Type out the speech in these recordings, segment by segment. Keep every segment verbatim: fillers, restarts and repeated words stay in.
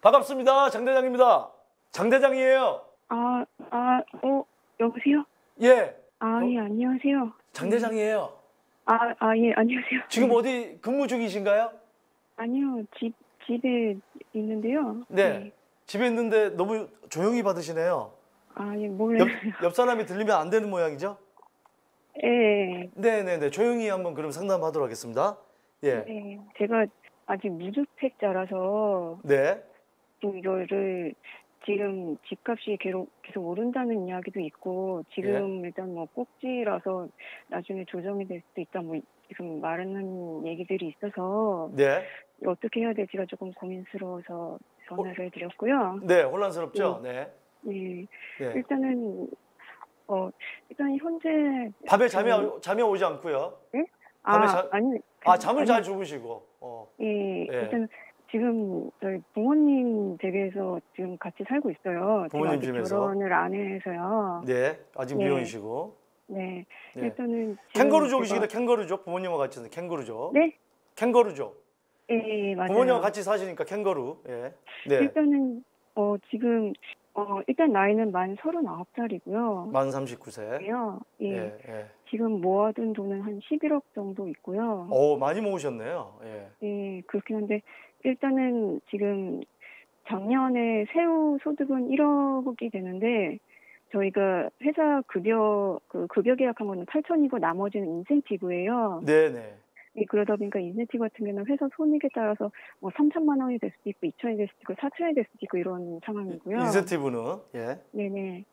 반갑습니다. 장 대장입니다. 장 대장이에요. 아, 아, 어, 여보세요? 예. 아, 예, 안녕하세요. 장 대장이에요. 아, 아, 예, 안녕하세요. 지금 어디 근무 중이신가요? 아니요, 집, 집에 있는데요. 네. 네. 집에 있는데 너무 조용히 받으시네요. 아, 예, 몰라요. 옆, 옆 사람이 들리면 안 되는 모양이죠? 예. 네네네. 조용히 한번 그럼 상담하도록 하겠습니다. 예. 네. 제가 아직 무주택자라서. 네. 이거를 지금 집값이 계속, 계속 오른다는 이야기도 있고, 지금 예. 일단 뭐 꼭지라서 나중에 조정이 될 수도 있다, 뭐 지금 말하는 얘기들이 있어서. 네. 어떻게 해야 될지가 조금 고민스러워서 전화를 어? 드렸고요. 네, 혼란스럽죠? 네. 네. 네. 네. 일단은, 어, 일단 현재. 밤에 잠이, 그... 잠이 오지 않고요. 네? 밤에 아, 자... 아니. 아, 잠을 아니, 잘 주무시고. 어. 예, 예. 일단 지금 저희 부모님 댁에서 지금 같이 살고 있어요. 부모님 집에서. 결혼을 안 해서요. 네, 아직 예. 미혼이시고. 네, 네. 일단은. 캥거루족이시겠다, 제가... 캥거루족. 부모님과 같이 사는 캥거루족. 네? 캥거루족. 예, 맞아요. 부모님과 같이 사시니까 캥거루. 예. 네. 일단은 어 지금 어 일단 나이는 만 서른아홉 살이고요. 만 서른아홉 살이요. 예. 예, 예. 지금 모아둔 돈은 한 십일억 정도 있고요. 어 많이 모으셨네요. 예. 예, 그렇긴 한데 일단은 지금 작년에 세후 소득은 일억이 되는데 저희가 회사 급여 그 급여 계약한 거는 팔천이고 나머지는 인센티브예요. 네, 네. 예, 그러다 보니까 인센티브 같은 경우는 회사 손익에 따라서 뭐 삼천만 원이 될 수도 있고 이천이 될 수도 있고 사천이 될 수도 있고 이런 상황이고요. 인센티브는? 예. 네네.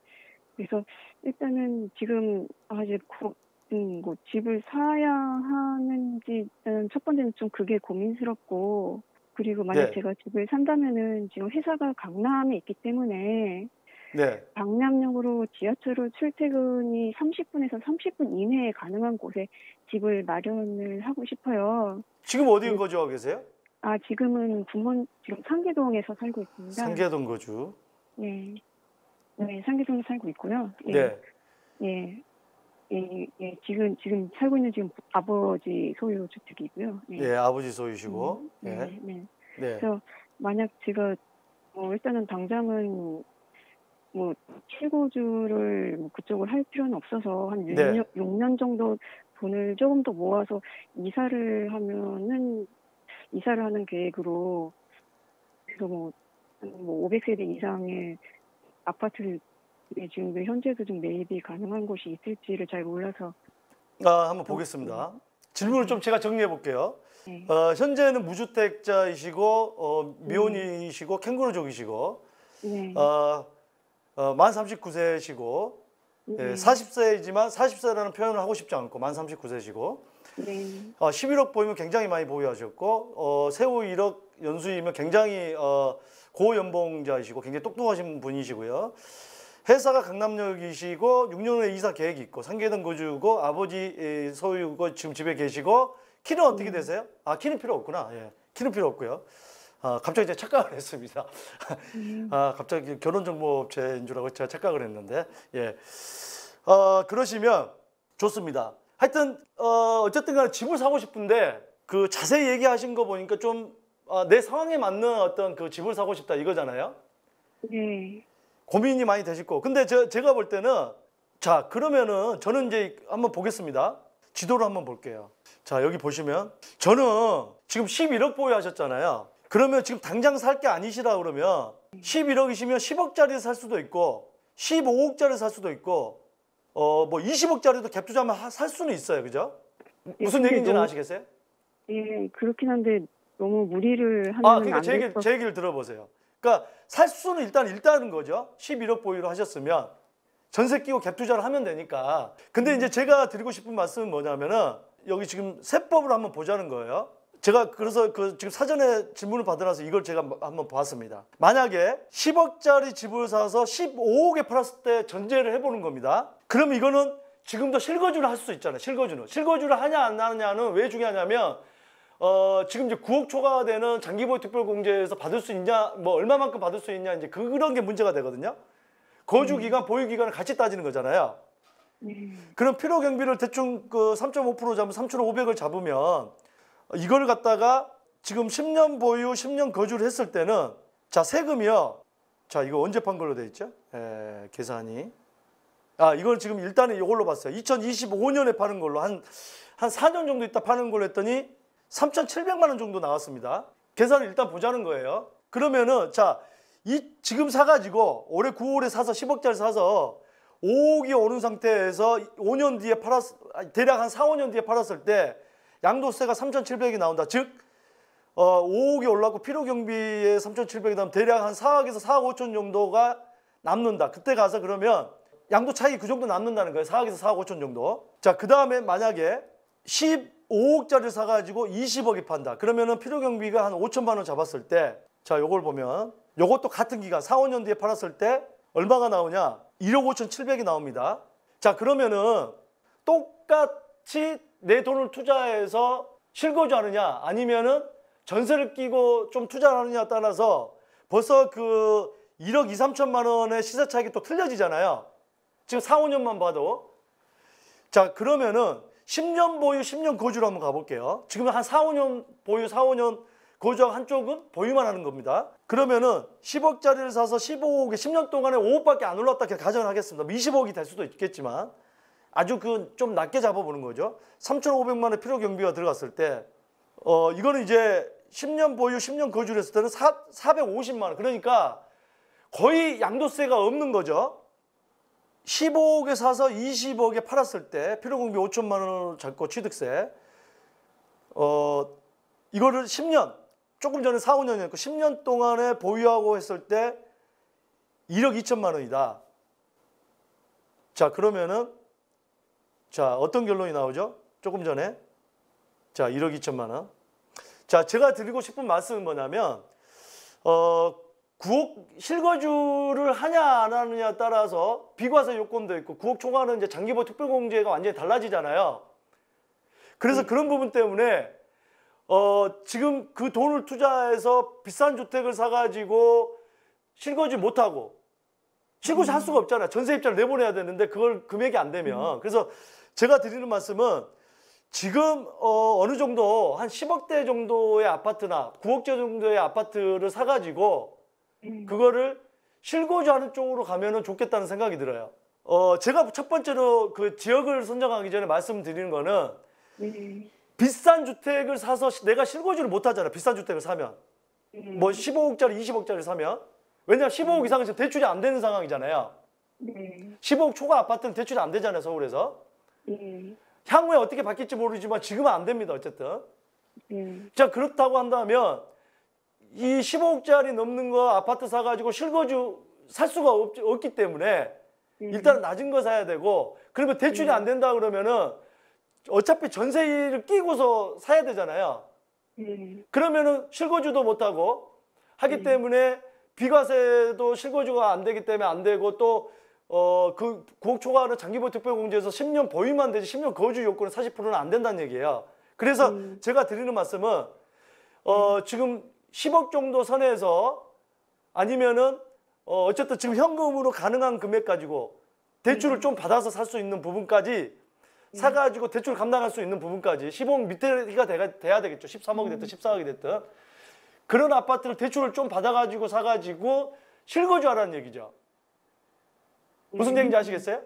그래서 일단은 지금 아직 고, 음, 뭐 집을 사야 하는지 일단 첫 번째는 좀 그게 고민스럽고 그리고 만약 네. 제가 집을 산다면은 지금 회사가 강남에 있기 때문에 네. 강남역으로 지하철로 출퇴근이 삼십 분에서 삼십 분 이내에 가능한 곳에 집을 마련을 하고 싶어요. 지금 어디에 그, 거주하고 계세요? 아, 지금은 군문, 지금 상계동에서 살고 있습니다. 상계동 거주. 네. 네, 상계동에 살고 있고요. 예. 네. 예. 예, 예, 지금, 지금 살고 있는 지금 아버지 소유 주택이고요. 예, 네, 아버지 소유시고. 음, 네, 예. 네, 네. 네. 그래서 만약 제가, 어, 일단은 당장은 뭐 실거주를 뭐 그쪽을 할 필요는 없어서 한 네. 육 년 정도 돈을 조금 더 모아서 이사를 하면은 이사를 하는 계획으로 그래서 뭐, 뭐 오백 세대 이상의 아파트를 지금 현재도 좀 매입이 가능한 곳이 있을지를 잘 몰라서 아 한번 보겠습니다. 질문을 좀 제가 정리해 볼게요. 네. 어, 현재는 무주택자이시고 어, 미혼이시고 음. 캥거루족이시고 네. 어, 어, 만 서른아홉 세시고 네. 예, 사십 세이지만 사십 세라는 표현을 하고 싶지 않고 만 서른아홉 세시고 네. 어, 십일억 보이면 굉장히 많이 보유하셨고 어, 세후 일억 연수이면 굉장히 어, 고연봉자이시고 굉장히 똑똑하신 분이시고요. 회사가 강남역이시고 육 년 후에 이사 계획이 있고 상계동 거주고 아버지 소유고 지금 집에 계시고 키는 어떻게 되세요? 아 키는 필요 없구나. 예, 키는 필요 없고요. 아, 갑자기 제가 착각을 했습니다. 아, 갑자기 결혼정보업체인 줄 알고 제가 착각을 했는데, 예. 어, 그러시면 좋습니다. 하여튼, 어, 어쨌든 간에 집을 사고 싶은데, 그 자세히 얘기하신 거 보니까 좀, 아, 내 상황에 맞는 어떤 그 집을 사고 싶다 이거잖아요? 네. 고민이 많이 되실 거고. 근데 저, 제가 볼 때는, 자, 그러면은 저는 이제 한번 보겠습니다. 지도를 한번 볼게요. 자, 여기 보시면, 저는 지금 십일억 보유하셨잖아요. 그러면 지금 당장 살 게 아니시라 그러면 십일억이시면 십억짜리 살 수도 있고 십오억짜리 살 수도 있고 어 뭐 이십억짜리도 갭투자하면 살 수는 있어요. 그죠? 무슨 예, 얘기인지는 너무, 아시겠어요? 예, 그렇긴 한데 너무 무리를 하면 아, 그러니까 안 제, 얘기, 제 얘기를 들어보세요. 그러니까 살 수는 일단 일단은 거죠. 십일억 보유로 하셨으면 전세 끼고 갭투자를 하면 되니까. 근데 이제 제가 드리고 싶은 말씀은 뭐냐면은 여기 지금 세법을 한번 보자는 거예요. 제가 그래서 그 지금 사전에 질문을 받으라서 이걸 제가 한번 봤습니다. 만약에 십억짜리 집을 사서 십오억에 팔았을 때 전제를 해보는 겁니다. 그럼 이거는 지금도 실거주를 할 수 있잖아요. 실거주는. 실거주를 하냐 안 하냐는 왜 중요하냐면 어 지금 이제 구억 초과되는 장기보유특별공제에서 받을 수 있냐 뭐 얼마만큼 받을 수 있냐 이제 그런 게 문제가 되거든요. 거주기간, 음. 보유기간을 같이 따지는 거잖아요. 음. 그럼 필요경비를 대충 그 삼 점 오 퍼센트 잡으면 삼천오백을 잡으면 이걸 갖다가 지금 십 년 보유, 십 년 거주를 했을 때는 자, 세금이요. 자, 이거 언제 판 걸로 되어 있죠? 에, 계산이. 아, 이건 지금 일단은 이걸로 봤어요. 이천이십오 년에 파는 걸로 한, 한 사 년 정도 있다 파는 걸로 했더니 삼천칠백만 원 정도 나왔습니다. 계산을 일단 보자는 거예요. 그러면은, 자, 이, 지금 사가지고 올해 구월에 사서 십억짜리 사서 오억이 오른 상태에서 오 년 뒤에 팔았, 대략 한 사, 오 년 뒤에 팔았을 때 양도세가 삼천칠백이 나온다. 즉, 어, 오억이 올랐고 필요경비에 삼천칠백이 나오면 대략 한 사억에서 사억 오천 정도가 남는다. 그때 가서 그러면 양도 차익이 그 정도 남는다는 거예요. 사억에서 사억 오천 정도. 자, 그 다음에 만약에 십오억짜리를 사가지고 이십억이 판다. 그러면은 필요경비가 한 오천만 원 잡았을 때, 자, 요걸 보면 요것도 같은 기간 사, 오 년 뒤에 팔았을 때 얼마가 나오냐? 일억 오천칠백이 나옵니다. 자, 그러면은 똑같이 내 돈을 투자해서 실거주하느냐 아니면은 전세를 끼고 좀 투자하느냐에 따라서 벌써 그 일억 이천삼천만 원의 시세 차익이 또 틀려지잖아요. 지금 사, 오 년만 봐도. 자, 그러면은 십 년 보유, 십 년 거주로 한번 가볼게요. 지금 한 사, 오 년 보유, 사, 오 년 거주하고 한쪽은 보유만 하는 겁니다. 그러면은 십억짜리를 사서 십오억에 십 년 동안에 오억밖에 안 올랐다 이렇게 가정을 하겠습니다. 이십억이 될 수도 있겠지만 아주 그 좀 낮게 잡아보는 거죠. 삼천오백만 원의 필요 경비가 들어갔을 때 어 이거는 이제 십 년 보유, 십 년 거주를 했을 때는 사백오십만 원. 그러니까 거의 양도세가 없는 거죠. 십오억에 사서 이십억에 팔았을 때 필요 경비 오천만 원을 잡고 취득세 어 이거를 십 년, 조금 전에 사, 오 년이었고 십 년 동안에 보유하고 했을 때 일억 이천만 원이다. 자, 그러면은 자, 어떤 결론이 나오죠? 조금 전에. 자, 일억 이천만 원. 자, 제가 드리고 싶은 말씀은 뭐냐면 어, 구억 실거주를 하냐 안 하느냐에 따라서 비과세 요건도 있고 구억 초과는 이제 장기보유 특별공제가 완전히 달라지잖아요. 그래서 음. 그런 부분 때문에 어, 지금 그 돈을 투자해서 비싼 주택을 사가지고 실거주 못하고 실거주 음. 할 수가 없잖아요. 전세입자를 내보내야 되는데 그걸 금액이 안 되면. 음. 그래서 제가 드리는 말씀은 지금 어, 어느 정도 한 십억대 정도의 아파트나 구억대 정도의 아파트를 사가지고 음. 그거를 실거주하는 쪽으로 가면은 좋겠다는 생각이 들어요. 어, 제가 첫 번째로 그 지역을 선정하기 전에 말씀드리는 거는 음. 비싼 주택을 사서 내가 실거주를 못하잖아. 비싼 주택을 사면. 음. 뭐 십오억짜리, 이십억짜리 사면. 왜냐하면 십오억 음. 이상은 지금 대출이 안 되는 상황이잖아요. 음. 십오억 초과 아파트는 대출이 안 되잖아요. 서울에서. 음. 향후에 어떻게 바뀔지 모르지만 지금은 안 됩니다. 어쨌든. 음. 자, 그렇다고 한다면 이 십오억짜리 넘는 거 아파트 사가지고 실거주 살 수가 없, 없기 때문에 음. 일단은 낮은 거 사야 되고 그러면 대출이 음. 안 된다 그러면은 어차피 전세를 끼고서 사야 되잖아요. 음. 그러면은 실거주도 못하고 하기 음. 때문에 비과세도 실거주가 안 되기 때문에 안 되고 또 어 그 구억 초과하는 장기보유 특별공제에서 십 년 보유만 되지 십 년 거주 요건은 사십 퍼센트는 안 된다는 얘기예요. 그래서 음. 제가 드리는 말씀은 어 음. 지금 십억 정도 선에서 아니면은 어 어쨌든 지금 현금으로 가능한 금액 가지고 대출을 음. 좀 받아서 살 수 있는 부분까지 사가지고 대출 감당할 수 있는 부분까지 십오억 밑에가 돼야 되겠죠. 십삼억이 됐든 십사억이 됐든 그런 아파트를 대출을 좀 받아가지고 사가지고 실거주하라는 얘기죠. 무슨 얘기인지 아시겠어요?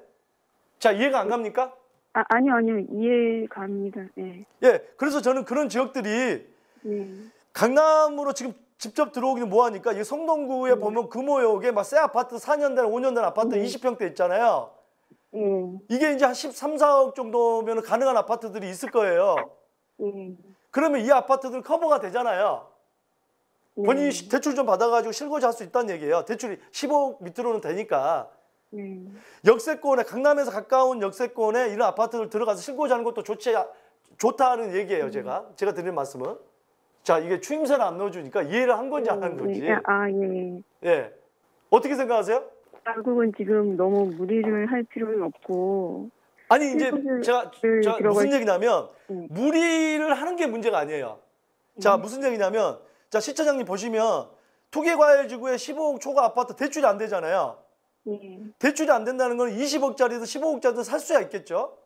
자, 이해가 안 갑니까? 아, 아니요, 아니요. 이해 갑니다. 네. 예, 그래서 저는 그런 지역들이 네. 강남으로 지금 직접 들어오기는 뭐하니까 이 성동구에 네. 보면 금호역에 막 새 아파트 사 년 된 오 년 된 아파트 네. 이십 평대 있잖아요. 음. 이게 이제 한 십삼, 사억 정도면 가능한 아파트들이 있을 거예요. 음. 그러면 이 아파트들 커버가 되잖아요. 음. 본인이 대출 좀 받아가지고 실거주 할 수 있다는 얘기예요. 대출이 십오억 밑으로는 되니까. 음. 역세권에, 강남에서 가까운 역세권에 이런 아파트를 들어가서 실거주 하는 것도 좋지, 좋다는 얘기예요, 음. 제가. 제가 드리는 말씀은. 자, 이게 추임새를 안 넣어주니까 이해를 한 건지 안 한 건지. 음. 아, 예. 예. 어떻게 생각하세요? 결국은 지금 너무 무리를 할 필요는 없고 아니 이제 제가, 제가 무슨 얘기냐면 음. 무리를 하는 게 문제가 아니에요. 자 음. 무슨 얘기냐면 자 시청장님 보시면 투기과열지구에 십오억 초과 아파트 대출이 안 되잖아요. 음. 대출이 안 된다는 건 이십억짜리든 십오억짜리든 살 수야 있겠죠.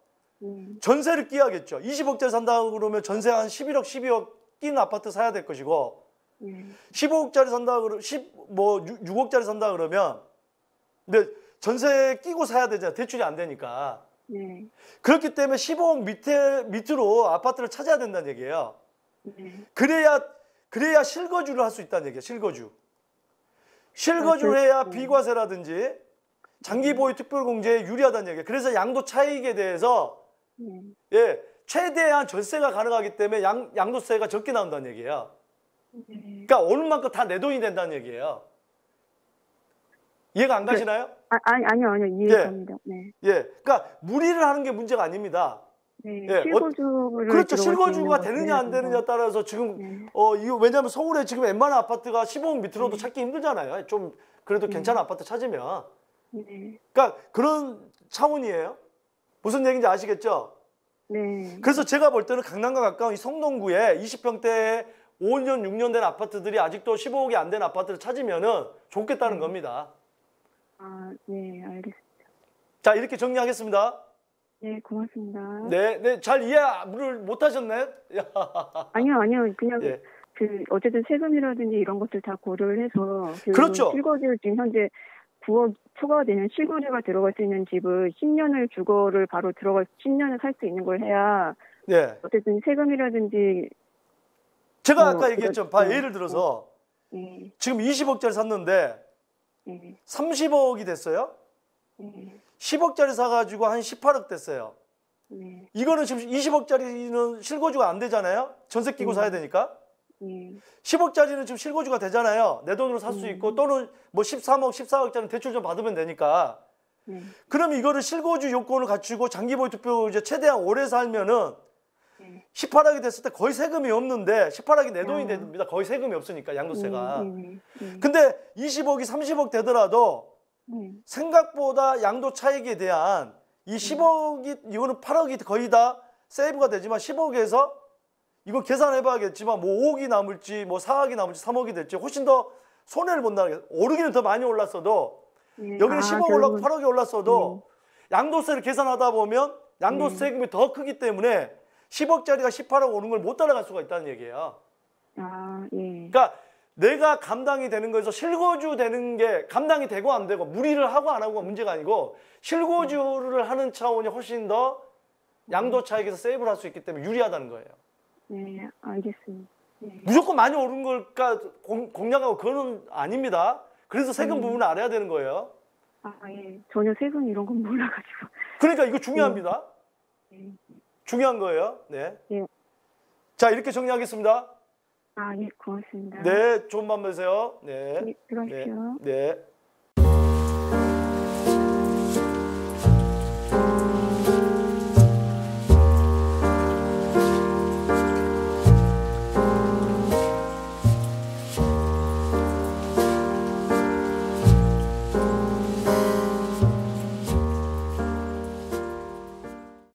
음. 전세를 끼야겠죠. 이십억짜리 산다고 그러면 전세 한 십일억, 십이억 낀 아파트 사야 될 것이고 음. 십오억짜리 산다 그러면 십뭐 육억짜리 산다 그러면 근데 전세 끼고 사야 되잖아. 대출이 안 되니까. 네. 그렇기 때문에 십오억 밑에 밑으로 아파트를 찾아야 된다는 얘기예요. 네. 그래야 그래야 실거주를 할 수 있다는 얘기예요. 실거주. 실거주를 해야 비과세라든지 장기 보유 특별공제에 유리하다는 얘기예요. 그래서 양도 차익에 대해서 네. 예, 최대한 절세가 가능하기 때문에 양 양도세가 적게 나온다는 얘기예요. 네. 그러니까 어느 만큼 다 내 돈이 된다는 얘기예요. 이해가 안 가시나요? 네. 아, 아니, 아니요, 아니요. 이해합니다. 네. 네. 예. 그러니까 무리를 하는 게 문제가 아닙니다. 네. 예. 실거주를. 그렇죠. 실거주가 되느냐 안 되느냐에 따라서 지금, 네. 어, 이거 왜냐면 서울에 지금 웬만한 아파트가 십오억 밑으로도 네. 찾기 힘들잖아요. 좀 그래도 네. 괜찮은 아파트 찾으면. 네. 그러니까 그런 차원이에요. 무슨 얘기인지 아시겠죠? 네. 그래서 제가 볼 때는 강남과 가까운 이 성동구에 이십 평대에 오 년, 육 년 된 아파트들이 아직도 십오억이 안 된 아파트를 찾으면은 좋겠다는 네. 겁니다. 아, 네, 알겠습니다. 자, 이렇게 정리하겠습니다. 네, 고맙습니다. 네, 네, 잘 이해를 못 하셨나요? 아니요, 아니요. 그냥 예. 그 어쨌든 세금이라든지 이런 것들 다 고려를 해서 그 그렇죠. 실거주 지금 현재 구억 초과되는 실거주가 들어갈 수 있는 집을 십 년을 주거를 바로 들어갈 십 년을 살 수 있는 걸 해야 예. 어쨌든 세금이라든지 제가 어, 아까 얘기했죠. 봐, 예를 들어서 네. 지금 이십억짜리 샀는데 네. 삼십억이 됐어요. 네. 십억짜리 사가지고 한 십팔억 됐어요. 네. 이거는 지금 이십억짜리는 실거주가 안 되잖아요. 전세 끼고 네. 사야 되니까. 네. 십억짜리는 지금 실거주가 되잖아요. 내 돈으로 살 수 네. 있고 또는 뭐 십삼억, 십사억짜리는 대출 좀 받으면 되니까. 네. 그럼 이거를 실거주 요건을 갖추고 장기보유특별공제 최대한 오래 살면은 네. 십팔억이 됐을 때 거의 세금이 없는데 십팔억이 내 돈이 됩니다. 거의 세금이 없으니까 양도세가. 네, 네, 네. 근데 이십억이 삼십억 되더라도 네. 생각보다 양도 차익에 대한 이 십억이 이거는 팔억이 거의 다 세이브가 되지만 십억에서 이거 계산해봐야겠지만 뭐 오억이 남을지 뭐 사억이 남을지 삼억이 될지 훨씬 더 손해를 본다는 게 오르기는 더 많이 올랐어도 네. 여기는 아, 십억 올랐고 팔억이 올랐어도 네. 양도세를 계산하다 보면 양도세 세금이 네. 더 크기 때문에 십억짜리가 십팔억 오는 걸 못 따라갈 수가 있다는 얘기예요. 아, 예. 그러니까 내가 감당이 되는 거에서 실거주 되는 게 감당이 되고 안 되고 무리를 하고 안 하고가 문제가 아니고 실거주를 음. 하는 차원이 훨씬 더 양도 차익에서 세이브를 할 수 있기 때문에 유리하다는 거예요. 네, 알겠습니다. 네. 무조건 많이 오른 걸까 공, 공략하고 그거는 아닙니다. 그래서 세금 음. 부분을 알아야 되는 거예요. 아, 예. 전혀 세금 이런 건 몰라가지고. 그러니까 이거 중요합니다. 네. 중요한 거예요. 네. 예. 자, 이렇게 정리하겠습니다. 아, 예, 고맙습니다. 네, 좋은 밤 되세요. 네. 예, 들어가십시오. 네. 네.